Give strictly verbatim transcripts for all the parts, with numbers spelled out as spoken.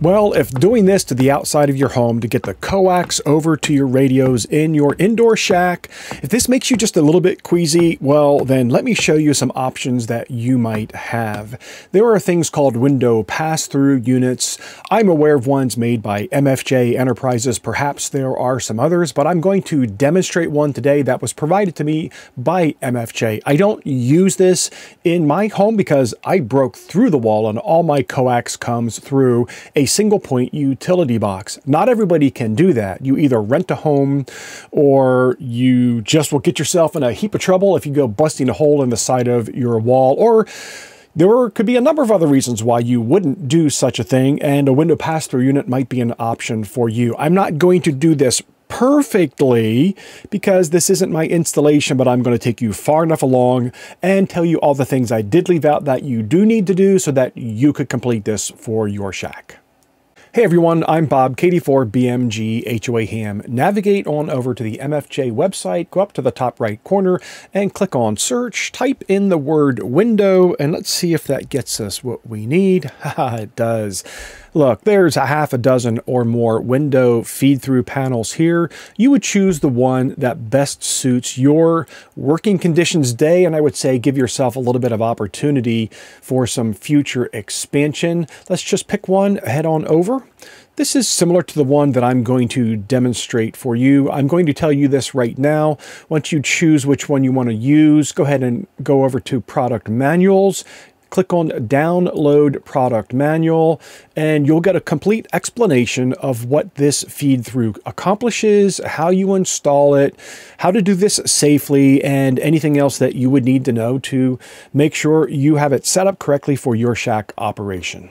Well, if doing this to the outside of your home to get the coax over to your radios in your indoor shack, if this makes you just a little bit queasy, well, then let me show you some options that you might have. There are things called window pass-through units. I'm aware of ones made by M F J Enterprises. Perhaps there are some others, but I'm going to demonstrate one today that was provided to me by M F J. I don't use this in my home because I broke through the wall and all my coax comes through a single point utility box. Not everybody can do that. You either rent a home or you just will get yourself in a heap of trouble if you go busting a hole in the side of your wall, or there could be a number of other reasons why you wouldn't do such a thing, and a window pass-through unit might be an option for you. I'm not going to do this perfectly because this isn't my installation, but I'm going to take you far enough along and tell you all the things I did leave out that you do need to do so that you could complete this for your shack. Hey everyone, I'm Bob, K D four B M G H O A Ham. Navigate on over to the M F J website, go up to the top right corner and click on search, type in the word window, and let's see if that gets us what we need. Haha, it does. Look, there's a half a dozen or more window feed-through panels here. You would choose the one that best suits your working conditions day, and I would say give yourself a little bit of opportunity for some future expansion. Let's just pick one, head on over. This is similar to the one that I'm going to demonstrate for you. I'm going to tell you this right now. Once you choose which one you want to use, go ahead and go over to product manuals. Click on download product manual and you'll get a complete explanation of what this feed through accomplishes, how you install it, how to do this safely, and anything else that you would need to know to make sure you have it set up correctly for your shack operation.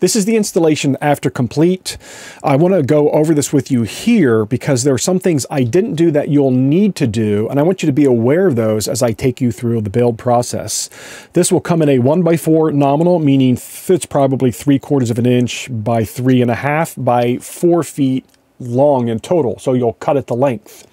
This is the installation after complete. I want to go over this with you here because there are some things I didn't do that you'll need to do, and I want you to be aware of those as I take you through the build process. This will come in a one by four nominal, meaning it's probably three quarters of an inch by three and a half by four feet long in total, so you'll cut it to length.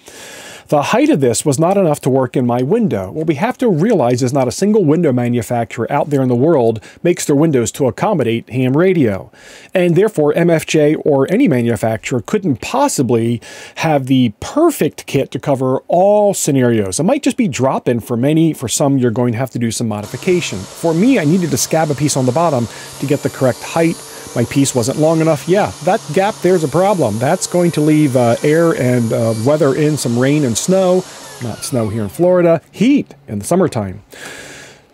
The height of this was not enough to work in my window. What we have to realize is not a single window manufacturer out there in the world makes their windows to accommodate ham radio. And therefore, M F J or any manufacturer couldn't possibly have the perfect kit to cover all scenarios. It might just be drop-in for many. For some, you're going to have to do some modification. For me, I needed to scab a piece on the bottom to get the correct height. My piece wasn't long enough. Yeah, that gap there's a problem. That's going to leave uh, air and uh, weather in, some rain and snow, not snow here in Florida, heat in the summertime.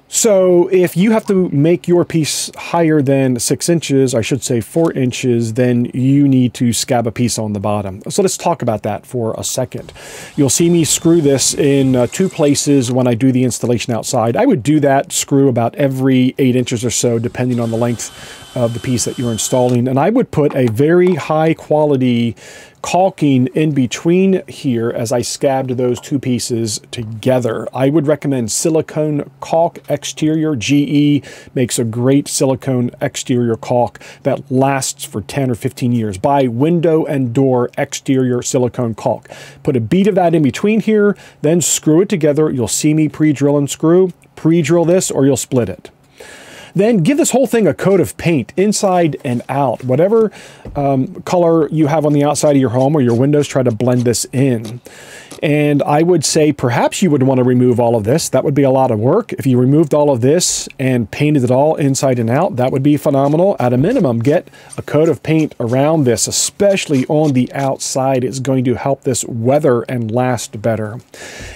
So if you have to make your piece higher than six inches, I should say four inches, then you need to scab a piece on the bottom. So let's talk about that for a second. You'll see me screw this in uh, two places when I do the installation outside. I would do that screw about every eight inches or so, depending on the length of the piece that you're installing. And I would put a very high quality caulking in between here as I scabbed those two pieces together. I would recommend silicone caulk exterior. G E makes a great silicone exterior caulk that lasts for ten or fifteen years. Buy window and door exterior silicone caulk. Put a bead of that in between here, then screw it together. You'll see me pre-drill and screw. Pre-drill this or you'll split it. Then give this whole thing a coat of paint inside and out. Whatever um, color you have on the outside of your home or your windows, try to blend this in. And I would say perhaps you would want to remove all of this. That would be a lot of work. If you removed all of this and painted it all inside and out, that would be phenomenal. At a minimum, get a coat of paint around this, especially on the outside. It's going to help this weather and last better.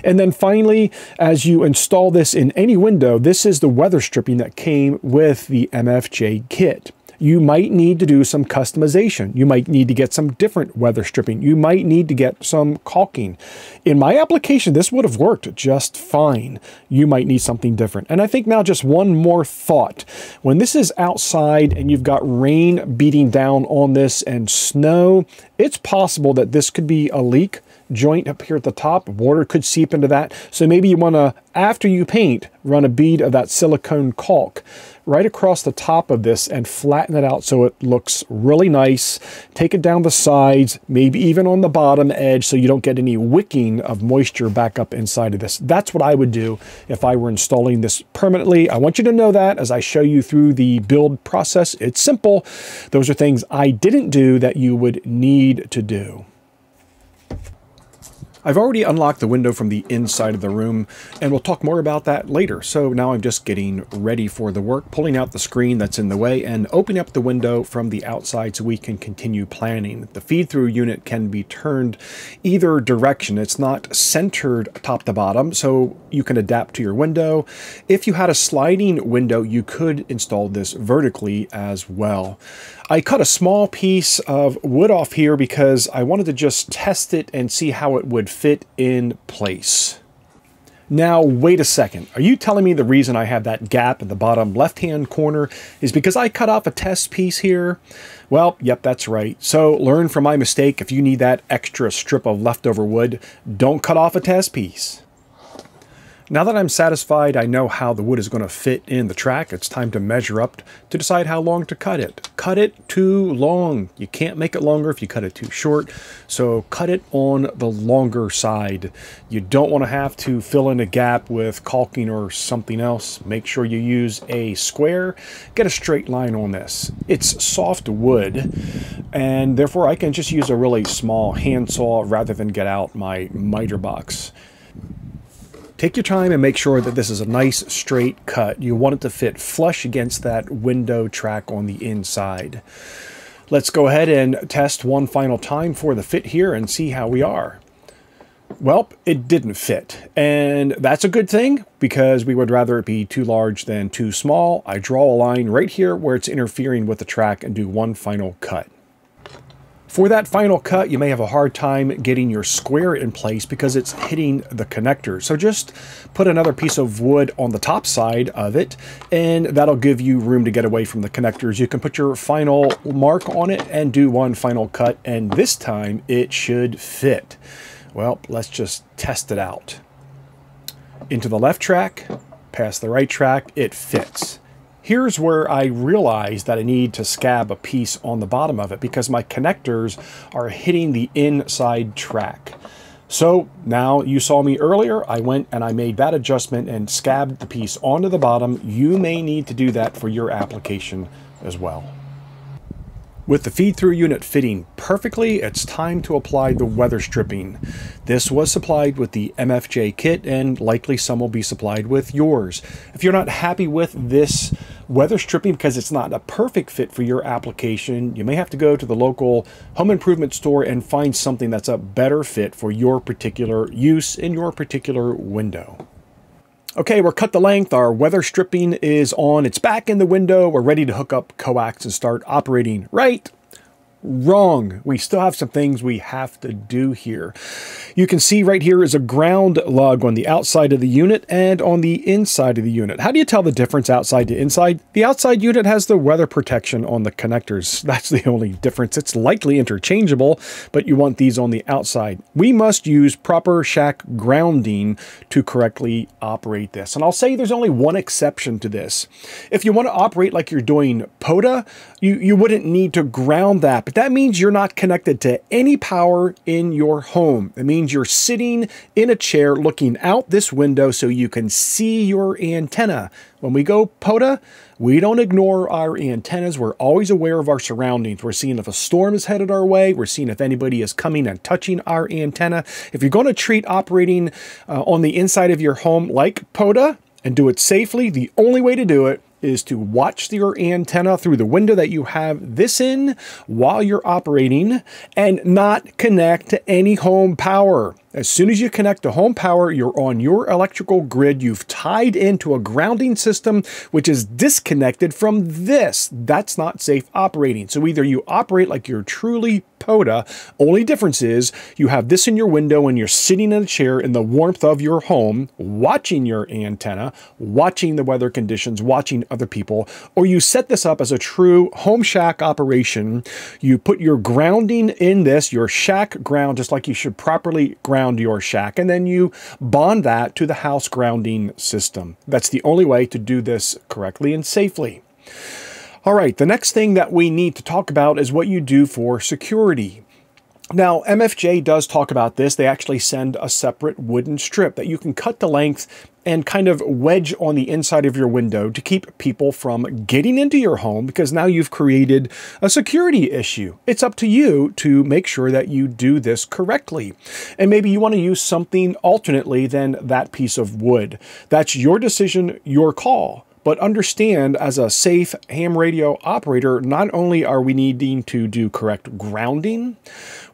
And then finally, as you install this in any window, this is the weather stripping that came with the M F J kit. You might need to do some customization. You might need to get some different weather stripping. You might need to get some caulking. In my application, this would have worked just fine. You might need something different. And I think now just one more thought. When this is outside and you've got rain beating down on this and snow, it's possible that this could be a leak. joint up here at the top. Water could seep into that. So maybe you want to, after you paint, run a bead of that silicone caulk right across the top of this and flatten it out so it looks really nice. Take it down the sides, maybe even on the bottom edge so you don't get any wicking of moisture back up inside of this. That's what I would do if I were installing this permanently. I want you to know that as I show you through the build process. It's simple. Those are things I didn't do that you would need to do. I've already unlocked the window from the inside of the room, and we'll talk more about that later. So now I'm just getting ready for the work, pulling out the screen that's in the way and opening up the window from the outside so we can continue planning. The feed-through unit can be turned either direction. It's not centered top to bottom, so you can adapt to your window. If you had a sliding window, you could install this vertically as well. I cut a small piece of wood off here because I wanted to just test it and see how it would fit in place. Now, wait a second. Are you telling me the reason I have that gap in the bottom left-hand corner is because I cut off a test piece here? Well, yep, that's right. So learn from my mistake. If you need that extra strip of leftover wood, don't cut off a test piece. Now that I'm satisfied, I know how the wood is going to fit in the track. It's time to measure up to decide how long to cut it. Cut it too long. You can't make it longer if you cut it too short. So cut it on the longer side. You don't want to have to fill in a gap with caulking or something else. Make sure you use a square. Get a straight line on this. It's soft wood, and therefore I can just use a really small handsaw rather than get out my miter box. Take your time and make sure that this is a nice straight cut. You want it to fit flush against that window track on the inside. Let's go ahead and test one final time for the fit here and see how we are. Well, it didn't fit, and that's a good thing because we would rather it be too large than too small. I draw a line right here where it's interfering with the track and do one final cut. For that final cut, you may have a hard time getting your square in place because it's hitting the connector. So just put another piece of wood on the top side of it, and that'll give you room to get away from the connectors. You can put your final mark on it and do one final cut, and this time it should fit. Well, let's just test it out. Into the left track, past the right track, it fits. Here's where I realized that I need to scab a piece on the bottom of it because my connectors are hitting the inside track. So now you saw me earlier, I went and I made that adjustment and scabbed the piece onto the bottom. You may need to do that for your application as well. With the feed-through unit fitting perfectly, it's time to apply the weather stripping. This was supplied with the M F J kit, and likely some will be supplied with yours. If you're not happy with this weather stripping because it's not a perfect fit for your application, you may have to go to the local home improvement store and find something that's a better fit for your particular use in your particular window. Okay, we're cut the length, our weather stripping is on, it's back in the window, we're ready to hook up coax and start operating. Right? Wrong. We still have some things we have to do here. You can see right here is a ground lug on the outside of the unit and on the inside of the unit. How do you tell the difference outside to inside? The outside unit has the weather protection on the connectors. That's the only difference. It's likely interchangeable, but you want these on the outside. We must use proper shack grounding to correctly operate this. And I'll say there's only one exception to this. If you want to operate like you're doing POTA, you, you wouldn't need to ground that. But that means you're not connected to any power in your home. It means you're sitting in a chair looking out this window so you can see your antenna. When we go POTA, we don't ignore our antennas. We're always aware of our surroundings. We're seeing if a storm is headed our way. We're seeing if anybody is coming and touching our antenna. If you're going to treat operating uh, on the inside of your home like POTA and do it safely, the only way to do it is to watch your antenna through the window that you have this in while you're operating and not connect to any home power. As soon as you connect to home power, you're on your electrical grid. You've tied into a grounding system, which is disconnected from this. That's not safe operating. So either you operate like you're truly POTA, only difference is you have this in your window and you're sitting in a chair in the warmth of your home, watching your antenna, watching the weather conditions, watching other people, or you set this up as a true home shack operation. You put your grounding in this, your shack ground, just like you should properly ground your shack, and then you bond that to the house grounding system. That's the only way to do this correctly and safely. All right, the next thing that we need to talk about is what you do for security. Now, M F J does talk about this. They actually send a separate wooden strip that you can cut to length and kind of wedge on the inside of your window to keep people from getting into your home, because now you've created a security issue. It's up to you to make sure that you do this correctly. And maybe you want to use something alternately than that piece of wood. That's your decision, your call. But understand, as a safe ham radio operator, not only are we needing to do correct grounding,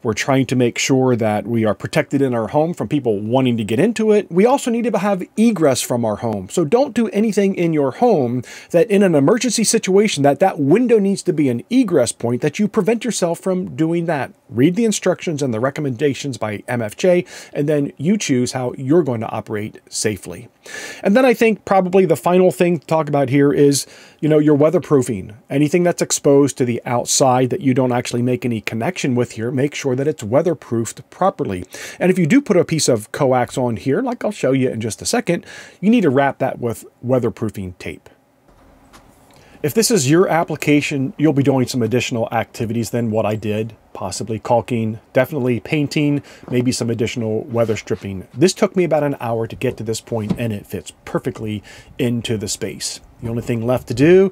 we're trying to make sure that we are protected in our home from people wanting to get into it. We also need to have egress from our home. So don't do anything in your home that in an emergency situation that that window needs to be an egress point, that you prevent yourself from doing that. Read the instructions and the recommendations by M F J, and then you choose how you're going to operate safely. And then I think probably the final thing to talk about here is, you know, your weatherproofing. Anything that's exposed to the outside that you don't actually make any connection with here, make sure that it's weatherproofed properly. And if you do put a piece of coax on here, like I'll show you in just a second, you need to wrap that with weatherproofing tape. If this is your application, you'll be doing some additional activities than what I did, possibly caulking, definitely painting, maybe some additional weather stripping. This took me about an hour to get to this point, and it fits perfectly into the space. The only thing left to do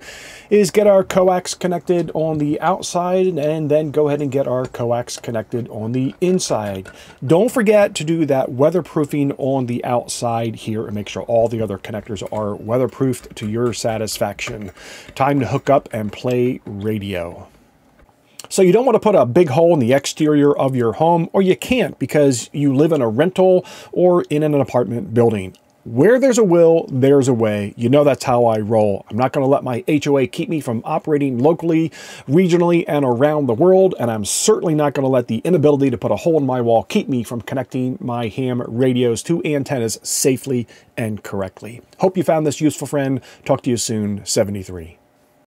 is get our coax connected on the outside, and then go ahead and get our coax connected on the inside. Don't forget to do that weatherproofing on the outside here and make sure all the other connectors are weatherproofed to your satisfaction. Time to hook up and play radio. So you don't want to put a big hole in the exterior of your home, or you can't because you live in a rental or in an apartment building. Where there's a will, there's a way. You know that's how I roll. I'm not going to let my H O A keep me from operating locally, regionally, and around the world, and I'm certainly not going to let the inability to put a hole in my wall keep me from connecting my ham radios to antennas safely and correctly. Hope you found this useful, friend. Talk to you soon. seventy-three.